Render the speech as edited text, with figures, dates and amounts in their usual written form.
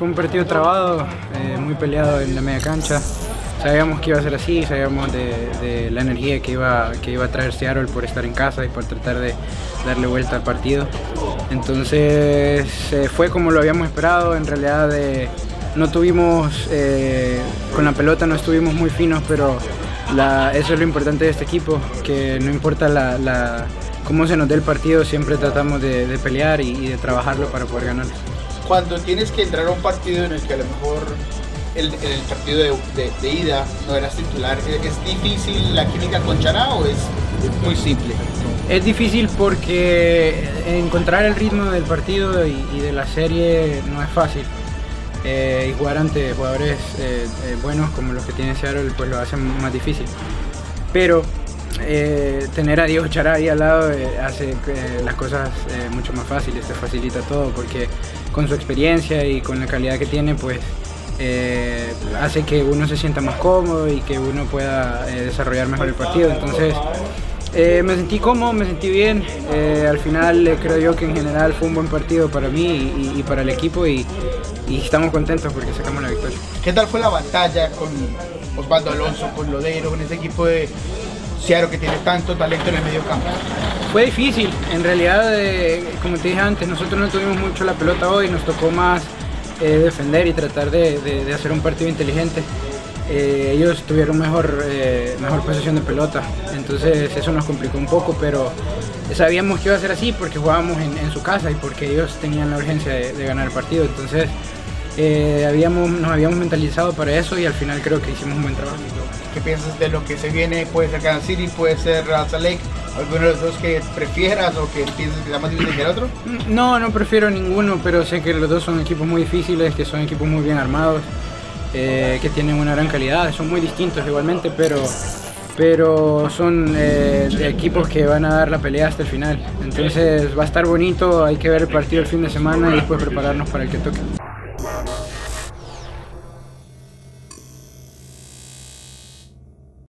Fue un partido trabado, muy peleado en la media cancha. Sabíamos que iba a ser así, sabíamos de la energía que iba a traer Seattle por estar en casa y por tratar de darle vuelta al partido. Entonces fue como lo habíamos esperado. En realidad no tuvimos, con la pelota no estuvimos muy finos, pero eso es lo importante de este equipo, que no importa cómo se nos dé el partido, siempre tratamos de pelear y de trabajarlo para poder ganar. Cuando tienes que entrar a un partido en el que a lo mejor el partido de ida no eras titular, ¿es difícil la química con Chará o es muy simple? Es difícil porque encontrar el ritmo del partido y de la serie no es fácil. Y jugar ante jugadores buenos como los que tiene Seattle pues lo hace más difícil. Pero tener a Diego Chará ahí al lado hace las cosas mucho más fáciles, te facilita todo, porque con su experiencia y con la calidad que tiene pues hace que uno se sienta más cómodo y que uno pueda desarrollar mejor el partido. Entonces me sentí cómodo, me sentí bien. Al final creo yo que en general fue un buen partido para mí y para el equipo y estamos contentos porque sacamos la victoria. ¿Qué tal fue la batalla con Osvaldo Alonso, con Lodeiro, con ese equipo de Seattle que tiene tanto talento en el medio campo? Fue difícil, en realidad, como te dije antes, nosotros no tuvimos mucho la pelota hoy, nos tocó más defender y tratar de hacer un partido inteligente. Ellos tuvieron mejor posesión de pelota, entonces eso nos complicó un poco, pero sabíamos que iba a ser así porque jugábamos en su casa y porque ellos tenían la urgencia de ganar el partido. Entonces nos habíamos mentalizado para eso y al final creo que hicimos un buen trabajo. ¿Qué piensas de lo que se viene? Puede ser Kansas City, puede ser Real Salt Lake. ¿Alguno de los dos que prefieras o que piensas que sea más difícil que el otro? No prefiero ninguno, pero sé que los dos son equipos muy difíciles, que son equipos muy bien armados, que tienen una gran calidad. Son muy distintos igualmente, pero son equipos que van a dar la pelea hasta el final. Entonces va a estar bonito, hay que ver el partido el fin de semana y después prepararnos para el que toque.